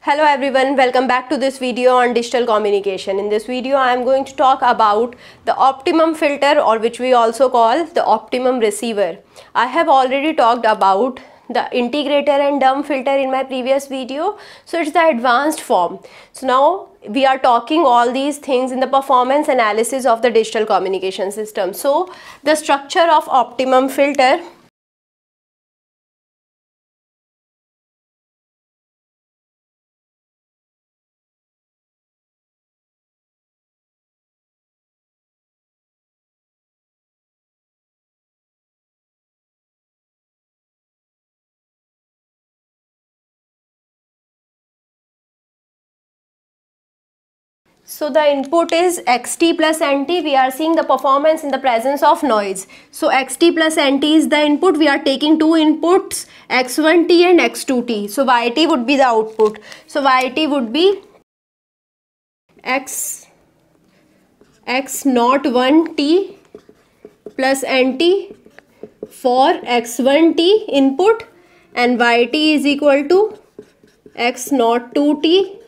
Hello everyone, welcome back to this video on digital communication. In this video I am going to talk about the optimum filter, or which we also call the optimum receiver. I have already talked about the integrator and dumb filter in my previous video, so it's the advanced form. So now we are talking all these things in the performance analysis of the digital communication system. So the structure of optimum filter. So the input is xt plus nt. We are seeing the performance in the presence of noise. So xt plus nt is the input. We are taking two inputs, x1t and x2t. So yt would be the output. So yt would be x01t plus nt for x1t input, and yt is equal to x02t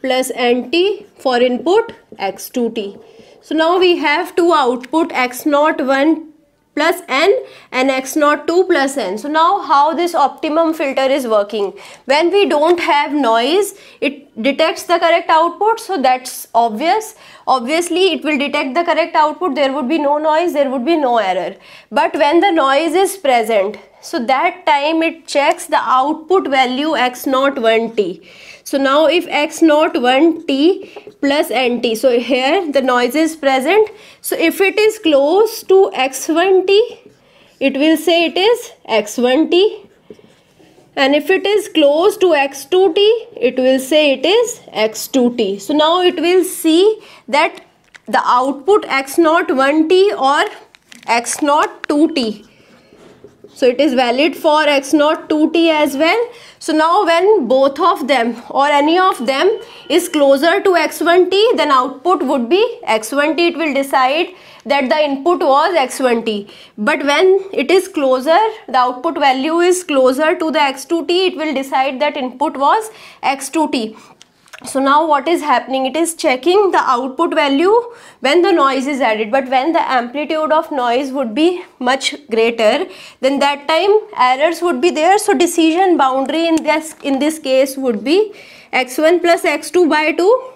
plus nt for input x2t. So now we have two output, x01 plus n and x02 plus n. So now how this optimum filter is working? When we don't have noise, it detects the correct output. So that's obvious. Obviously it will detect the correct output. There would be no noise, there would be no error. But when the noise is present, so that time it checks the output value x01t. So now if x01t plus nt, so here the noise is present. So if it is close to x1t, it will say it is x1t. And if it is close to x2t, it will say it is x2t. So now it will see that the output x01t or x02t. So it is valid for x02t as well. So now when both of them or any of them is closer to x1t, then output would be x1t. It will decide that the input was x1t. But when it is closer, the output value is closer to the x2t, it will decide that input was x2t. So now what is happening? It is checking the output value when the noise is added, but when the amplitude of noise would be much greater, then that time errors would be there. So decision boundary in this case would be x1 plus x2 by 2.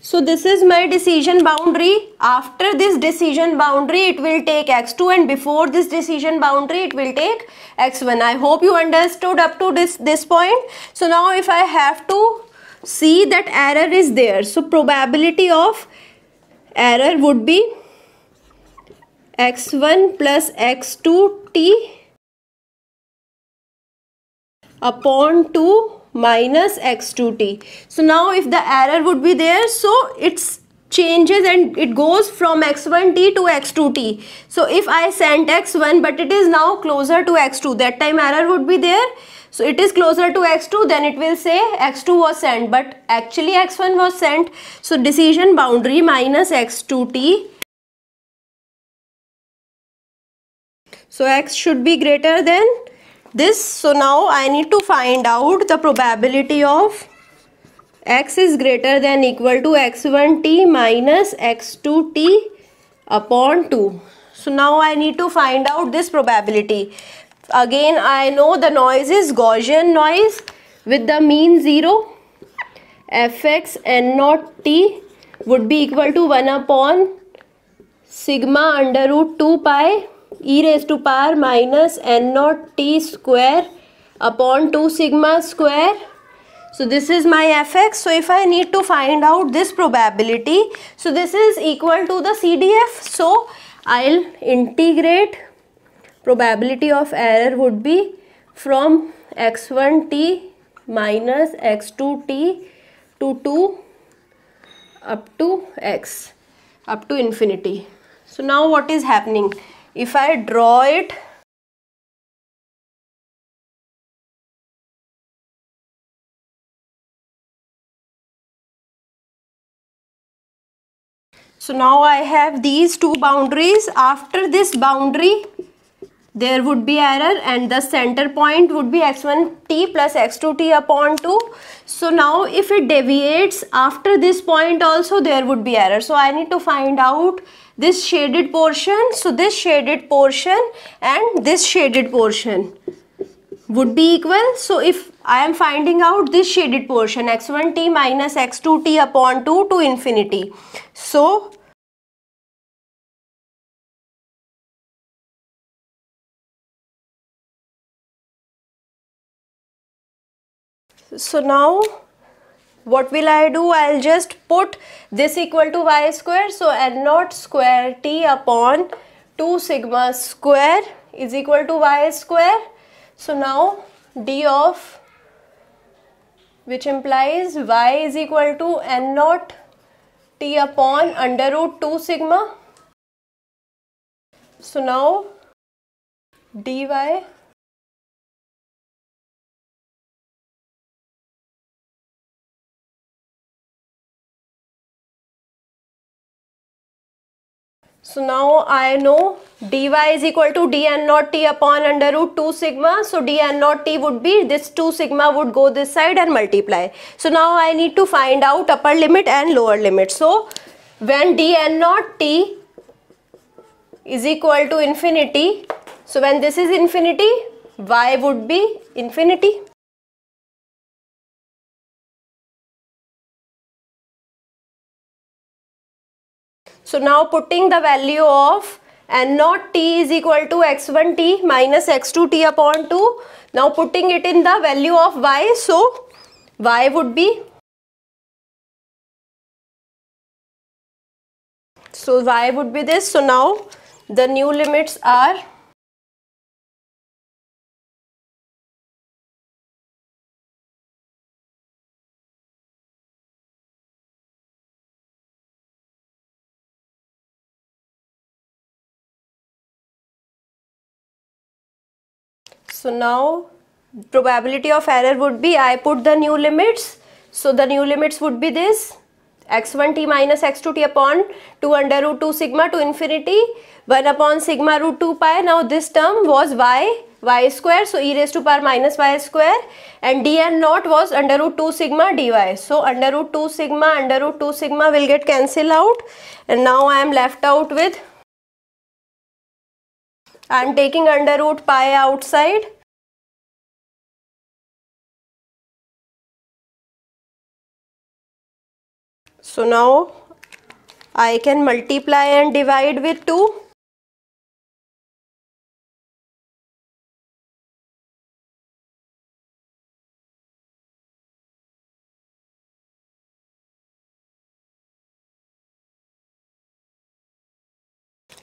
So this is my decision boundary. After this decision boundary, it will take x2, and before this decision boundary, it will take x1. I hope you understood up to this point. So now if I have to see that error is there, so probability of error would be x1 plus x2t upon 2 minus x2t. So now if the error would be there, so it changes and it goes from x1t to x2t. So if I sent x1 but it is now closer to x2, that time error would be there. So it is closer to x2, then it will say x2 was sent, but actually x1 was sent. So decision boundary minus x2t. So x should be greater than this. So now I need to find out the probability of x is greater than equal to x1t minus x2t upon 2. So now I need to find out this probability. Again, I know the noise is Gaussian noise with the mean 0. fx n0t would be equal to 1 upon sigma under root 2 pi e raised to power minus n0t square upon 2 sigma square. So this is my fx. So if I need to find out this probability, so this is equal to the CDF. So I'll integrate. Probability of error would be from x1t minus x2t to 2 up to x, up to infinity. So now what is happening? If I draw it, so now I have these two boundaries. After this boundary, there would be error, and the center point would be x1t plus x2t upon 2. So now if it deviates after this point also, there would be error. So I need to find out this shaded portion. So this shaded portion and this shaded portion would be equal. So if I am finding out this shaded portion, x1t minus x2t upon 2 to infinity. So now what will I do? I'll just put this equal to y square. So n0 square t upon 2 sigma square is equal to y square. So now d of, which implies y is equal to n0 t upon under root 2 sigma. So now dy So now I know dy is equal to dn naught t upon under root 2 sigma. So dn naught t would be, this 2 sigma would go this side and multiply. So now I need to find out upper limit and lower limit. So when dn naught t is equal to infinity, so when this is infinity, y would be infinity. So now putting the value of n0 t is equal to x1 t minus x2 t upon 2. Now putting it in the value of y. So y would be, this. So now the new limits are So now probability of error would be, I put the new limits. So the new limits would be this, x1 t minus x2 t upon 2 under root 2 sigma to infinity, 1 upon sigma root 2 pi. Now this term was y square, so e raised to power minus y square, and dn naught was under root 2 sigma dy. So under root 2 sigma will get cancelled out, and now I am left out with, I am taking under root pi outside. So now I can multiply and divide with 2.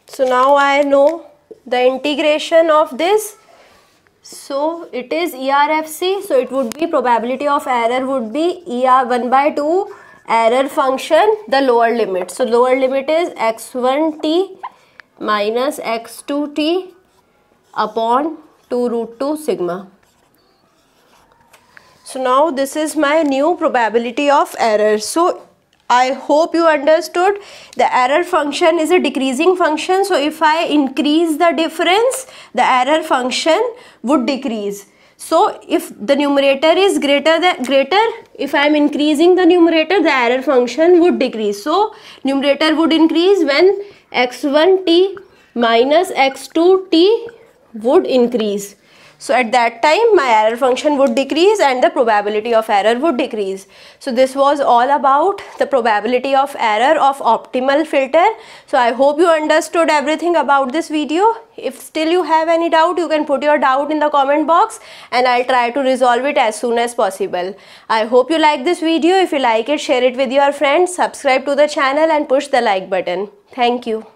So now I know the integration of this, so it is ERFC. So it would be, probability of error would be ER1 by 2 error function, the lower limit. So lower limit is x1t minus x2t upon 2 root 2 sigma. So now this is my new probability of error. So I hope you understood, the error function is a decreasing function. So if I increase the difference, the error function would decrease. So if the numerator is greater, if I am increasing the numerator, the error function would decrease. So numerator would increase when x1t minus x2t would increase. So at that time my error function would decrease and the probability of error would decrease. So this was all about the probability of error of optimal filter. So I hope you understood everything about this video. If still you have any doubt, you can put your doubt in the comment box and I'll try to resolve it as soon as possible. I hope you like this video. If you like it, share it with your friends, subscribe to the channel and push the like button. Thank you.